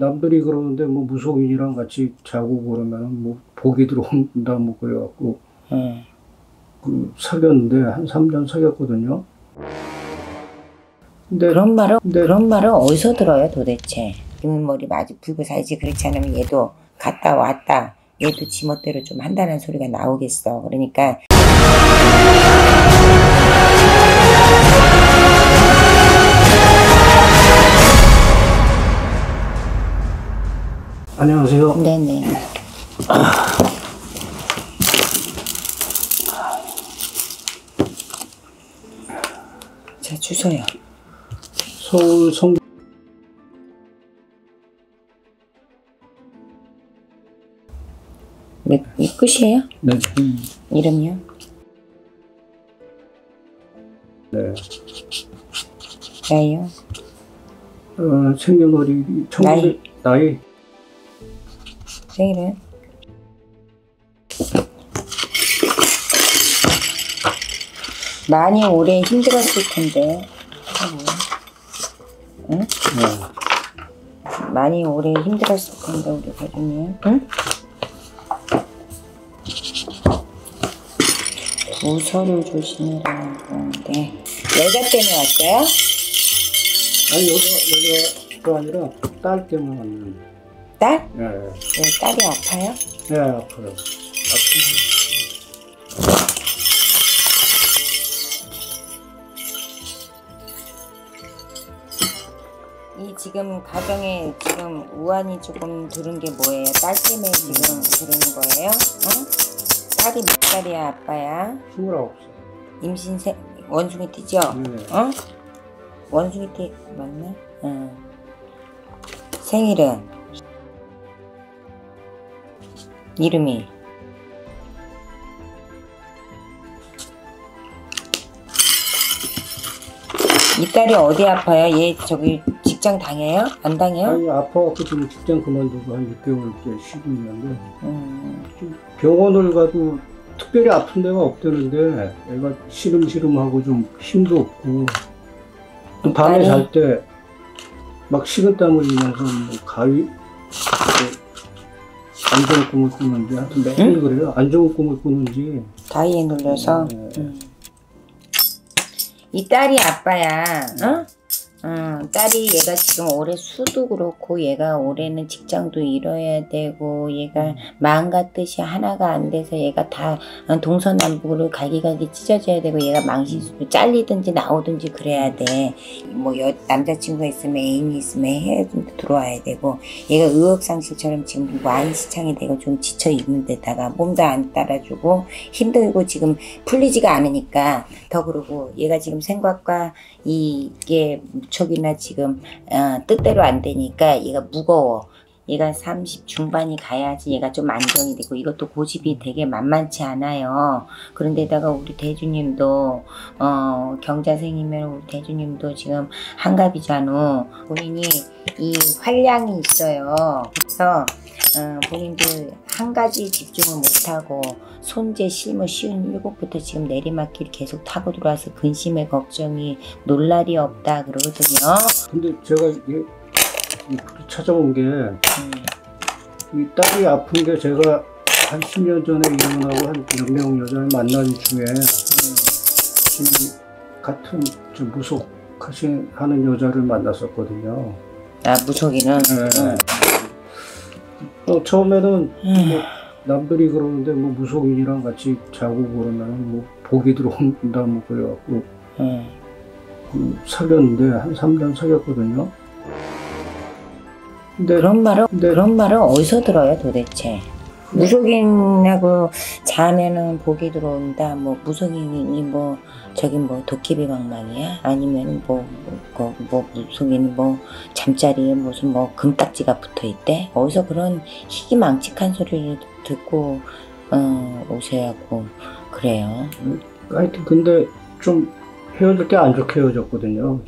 남들이 그러는데 뭐 무속인이랑 같이 자고 그러면은 뭐 복이 들어온다 뭐 그래갖고 그 사귀었는데 한 3년 사귀었거든요. 근데 그런 말을 어디서 들어요 도대체? 김은머리 마주 풀고 살지. 그렇지 않으면 얘도 갔다 왔다, 얘도 지멋대로 좀 한다는 소리가 나오겠어. 그러니까 안녕하세요. 네네. 자, 주소요. 서울 성북. 네, 이 끝이에요? 네. 이름이요? 네. 나이요? 생년월일. 나이. 생일은? 많이 힘들었을 텐데. 응? 네. 많이 힘들었을 텐데 우리 가족님. 응? 도서를 조심해라는 건데. 여자 때문에 왔어요? 아니 여자가 아니라 딸 때문에 왔는데. 딸? 네. 네, 딸이 아파요? 네, 아파요. 이 지금 가정에 지금 우환이 조금 들은 게 뭐예요? 딸 때문에 지금 들은 거예요? 응? 딸이 몇 살이야, 아빠야? 29살. 임신 원숭이 띠죠? 네. 응? 원숭이 띠 맞나? 응. 생일은? 이름이 이 딸이 어디 아파요? 얘 저기 직장 당해요? 안 당해요? 아니 아파갖고 지금 직장 그만두고 한 6개월째 쉬고 있는데 병원을 가도 특별히 아픈 데가 없다는데 애가 시름시름하고 좀 힘도 없고 또 밤에 잘 때 막 식은땀 흘리면서 뭐 가위 안 좋은 꿈을 꾸는지, 하여튼 매일 그래요. 안 좋은 꿈을 꾸는지. 다이에 눌려서? 네. 이 딸이 아빠야, 어? 딸이 얘가 지금 올해 수도 그렇고, 얘가 올해는 직장도 잃어야 되고, 얘가 마음 같듯이 하나가 안 돼서 얘가 다 동서남북으로 갈기갈기 찢어져야 되고, 얘가 망신수로 잘리든지 나오든지 그래야 돼. 뭐 남자친구가 있으면 애인이 있으면 헤어짐도 들어와야 되고, 얘가 의욕상실처럼 지금 완시창이 되고 좀 지쳐 있는 데다가 몸도 안 따라주고 힘들고 지금 풀리지가 않으니까 더 그러고, 얘가 지금 생각과 이게 척이나 지금 뜻대로 안 되니까 얘가 무거워. 얘가 30 중반이 가야지 얘가 좀 안정이 되고, 이것도 고집이 되게 만만치 않아요. 그런데다가 우리 대주님도 경자생이면 우리 대주님도 지금 한갑이잖아. 본인이 이 활량이 있어요. 그래서 본인들 한 가지 집중을 못하고 손재 실무 쉬운 7부터 지금 내리막길 계속 타고 들어와서 근심의 걱정이 놀랄이 없다 그러거든요. 근데 제가 이게 찾아온 게 이 딸이 아픈 게 제가 한 10년 전에 이혼하고 한 몇 명 여자를 만난 중에 같은 좀 무속하는 여자를 만났었거든요. 아 무속이는? 네. 처음에는 뭐 남들이 그러는데 뭐 무속인이랑 같이 자고 그러면 뭐 복이 들어온다 뭐 그래갖고 그 사귀었는데 한 3년 사귀었거든요. 근데 그런 말을 어디서 들어요 도대체? 무속인하고 자면은 복이 들어온다. 뭐 무속인이 뭐 저기 뭐 도깨비 방망이야? 아니면 뭐 무속인 뭐 잠자리에 무슨 뭐 금딱지가 붙어 있대? 어디서 그런 희귀망측한 소리를 듣고 오세요 그래요? 하여튼 근데 좀 헤어질 때 안 좋게 헤어졌거든요.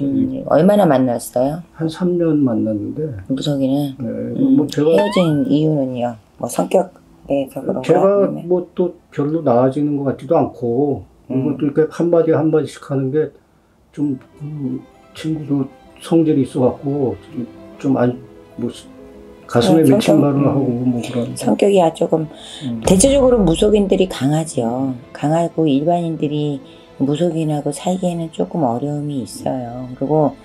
얼마나 만났어요? 한 3년 만났는데. 무속인은? 네, 뭐 제가 헤어진 이유는요? 뭐 성격에서 그런 거? 제가 뭐 또 별로 나아지는 것 같지도 않고 이것도 이렇게 한마디 한마디씩 하는 게 좀 친구도 성질이 있어갖고 좀 안, 뭐 가슴에 미친 말을 하고 뭐 그런. 성격이 아주 조금 대체적으로 무속인들이 강하죠. 강하고 일반인들이 무속인하고 살기에는 조금 어려움이 있어요. 그리고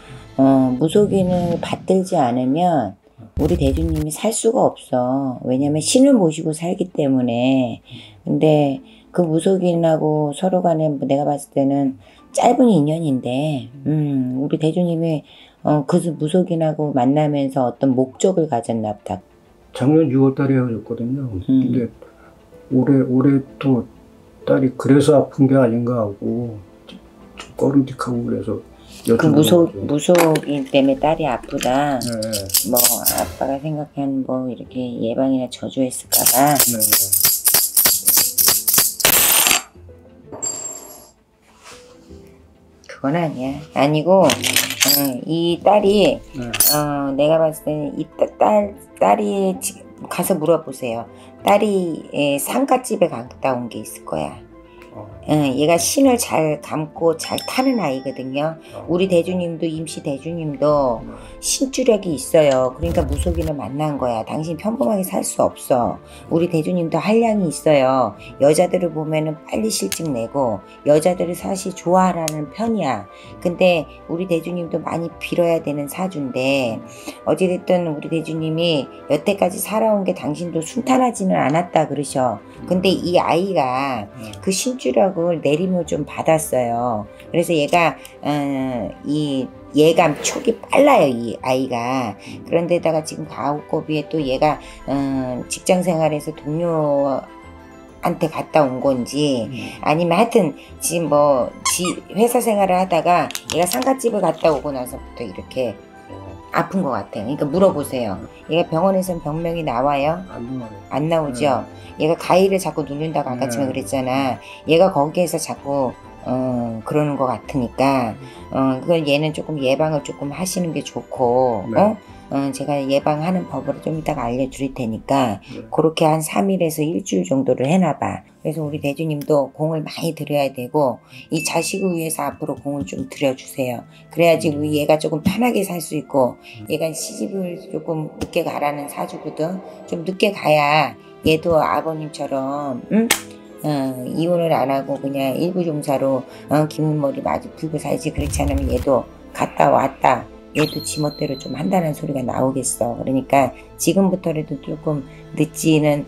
무속인을 받들지 않으면 우리 대주님이 살 수가 없어. 왜냐면 신을 모시고 살기 때문에. 근데 그 무속인하고 서로 간에 내가 봤을 때는 짧은 인연인데 우리 대주님이 그 무속인하고 만나면서 어떤 목적을 가졌나 보다. 작년 6월달에 헤어졌거든요. 근데 올해 또 딸이 그래서 아픈 게 아닌가 하고 좀 꺼림직하고 그래서 그 무속인 때문에 딸이 아프다. 네. 뭐 아빠가 생각한 뭐 이렇게 예방이나 저주했을까봐. 네. 그건 아니야. 아니고 이 딸이 내가 봤을 때는 이 딸이 가서 물어보세요. 딸이 상갓집에 갔다 온 게 있을 거야. 얘가 신을 잘 감고 잘 타는 아이거든요. 우리 대주님도 임시 대주님도 신주력이 있어요. 그러니까 무속인을 만난 거야. 당신 평범하게 살 수 없어. 우리 대주님도 한량이 있어요. 여자들을 보면은 빨리 실직 내고 여자들을 사실 좋아하라는 편이야. 근데 우리 대주님도 많이 빌어야 되는 사주인데 어찌됐든 우리 대주님이 여태까지 살아온 게 당신도 순탄하지는 않았다 그러셔. 근데 이 아이가 그 신주력을 내림을 좀 받았어요. 그래서 얘가 이 예감 촉이 빨라요, 이 아이가. 그런데다가 지금 가옥고비에 또 얘가 직장생활에서 동료한테 갔다 온 건지 아니면 하여튼 지금 뭐 회사 생활을 하다가 얘가 상갓집을 갔다 오고 나서부터 이렇게 아픈 것 같아요. 그러니까 물어보세요. 얘가 병원에서는 병명이 나와요? 안 나오죠? 얘가 가위를 자꾸 누른다고 아까 전에 그랬잖아. 얘가 거기에서 자꾸 그러는 것 같으니까 그걸 얘는 조금 예방을 조금 하시는 게 좋고 제가 예방하는 법을 좀 이따가 알려드릴 테니까 그렇게 한 3일에서 일주일 정도를 해놔봐. 그래서 우리 대주님도 공을 많이 들여야 되고 이 자식을 위해서 앞으로 공을 좀 들여주세요. 그래야지 우리 얘가 조금 편하게 살 수 있고 얘가 시집을 조금 늦게 가라는 사주거든. 좀 늦게 가야 얘도 아버님처럼 이혼을 안 하고 그냥 일부종사로 기문머리 마주 풀고 살지. 그렇지 않으면 얘도 갔다 왔다 얘도 지멋대로 좀 한다는 소리가 나오겠어. 그러니까 지금부터라도 조금 늦은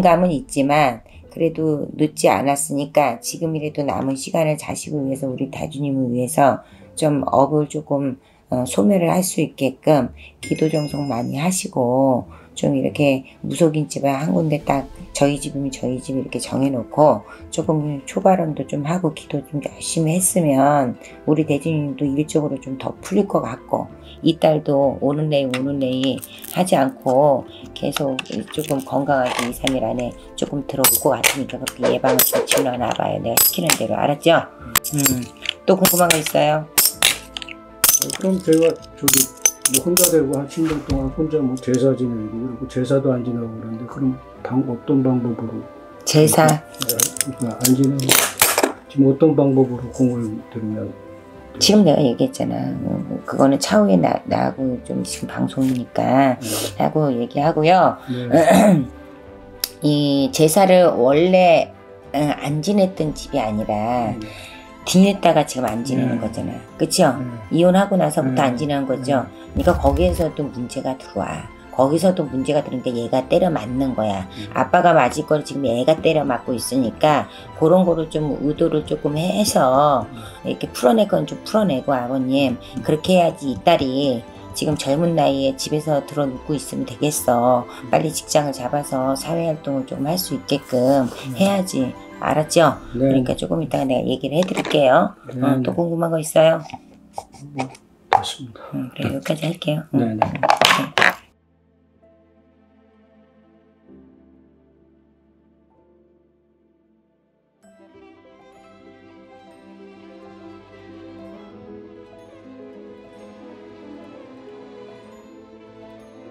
감은 있지만 그래도 늦지 않았으니까 지금이라도 남은 시간을 자식을 위해서 우리 대주님을 위해서 좀 업을 조금 소멸을 할 수 있게끔 기도 정성 많이 하시고 좀 이렇게 무속인 집을 한 군데 딱 저희 집이면 저희 집 이렇게 정해놓고 조금 초발언도 좀 하고 기도 좀 열심히 했으면 우리 대주님도 일적으로 좀 더 풀릴 것 같고 이 딸도 오는 내일 오는 내일 하지 않고 계속 조금 건강하게 2, 3일 안에 조금 들어올 것 같으니까 그렇게 예방을 좀 지나나봐요. 내가 시키는 대로. 알았죠? 또 궁금한 거 있어요? 그럼 제가 저기 뭐 혼자 되고 한 10년 동안 혼자 뭐 제사 지내고 그리고 제사도 안 지내고 그러는데 그럼 어떤 방법으로 제사 안 지내고 지금 어떤 방법으로 공을 들면 지금 내가 얘기했잖아. 그거는 차후에 나하고 좀 지금 방송이니까 하고 얘기하고요. 네. 이 제사를 원래 안 지냈던 집이 아니라 지냈다가 지금 안 지내는 거잖아. 그쵸? 이혼하고 나서부터 안 지내는 거죠. 그러니까 거기에서도 문제가 들어와. 거기서도 문제가 들으니까 얘가 때려 맞는 거야. 아빠가 맞을 걸 지금 얘가 때려 맞고 있으니까 그런 거를 좀 의도를 조금 해서 이렇게 풀어낼 건 좀 풀어내고 아버님 그렇게 해야지 이 딸이 지금 젊은 나이에 집에서 들어 눕고 있으면 되겠어. 빨리 직장을 잡아서 사회활동을 좀 할 수 있게끔 해야지. 알았죠? 네. 그러니까 조금 이따가 내가 얘기를 해드릴게요. 네. 또 궁금한 거 있어요? 맞습니다. 그래 여기까지 할게요. 네.